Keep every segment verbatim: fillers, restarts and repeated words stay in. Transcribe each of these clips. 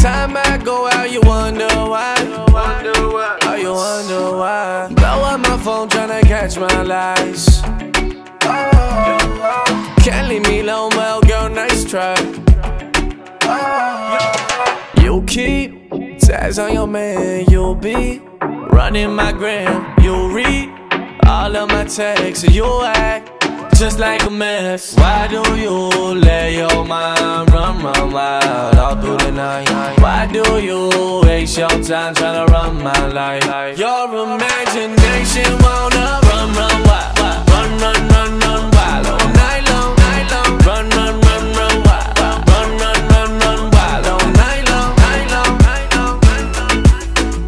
time I go out, you wonder why. Oh, you wonder why. Blow up my phone, tryna catch my lies. Oh, can't leave me alone, well, girl, nice try. Oh, you keep tabs on your man, you'll be running my gram, you'll read all of my texts, and you'll act just like a mess. Why do you let your mind run, run wild all through the night? Why do you waste your time trying to run my life? Your imagination wanna run, run wild, run, run, run, run wild all night long, night long. Run, run, run, run wild, run, run, run, run wild all night long, night long, night long.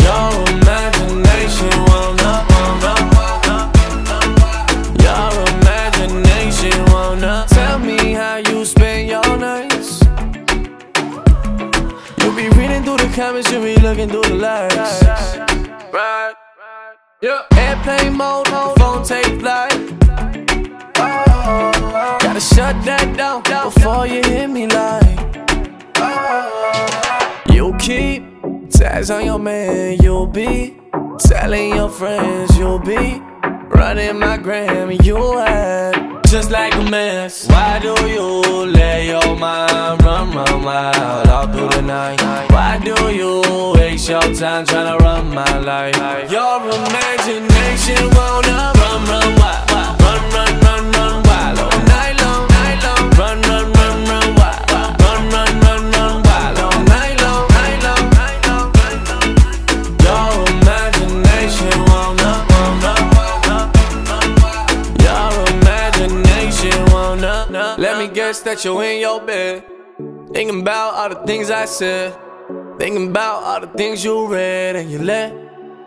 Your imagination wanna run, run wild. Your imagination wanna tell me how you spend your nights. You be reading through the comments, you be looking through the likes. Right, yeah. Airplane mode, phone take flight. Gotta shut that down before you hit me like. You keep tabs on your man, you'll be telling your friends, you'll be running my gram, you'll act just like a mess. Why do you let your mind run, run wild all through the night? Why do you waste your time trying to run my life? Your imagination wanna run, run wild, run, run, run, run wild all night long, night long. Run, run, run, run wild, run, run, run, run wild all night long, night long, night long. Your imagination wanna run, run wild. Your imagination wanna. Let me guess that you're in your bed, thinking about all the things I said, thinking about all the things you read, and you let.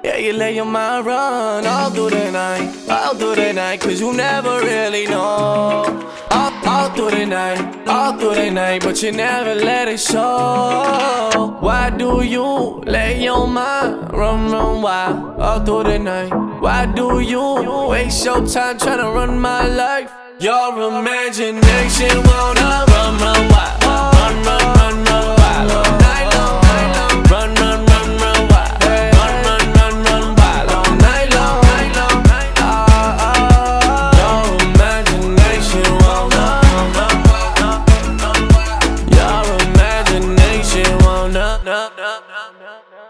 Yeah, you let your mind run all through the night, all through the night, cause you never really know. All, all through the night, all through the night, but you never let it show. Why do you let your mind run, run wild all through the night? Why do you waste your time trying to run my life? Your imagination wanna run, run wild, run, run, run, run wild all night long, night long. Run, run, run, run wild. No, no, no, no.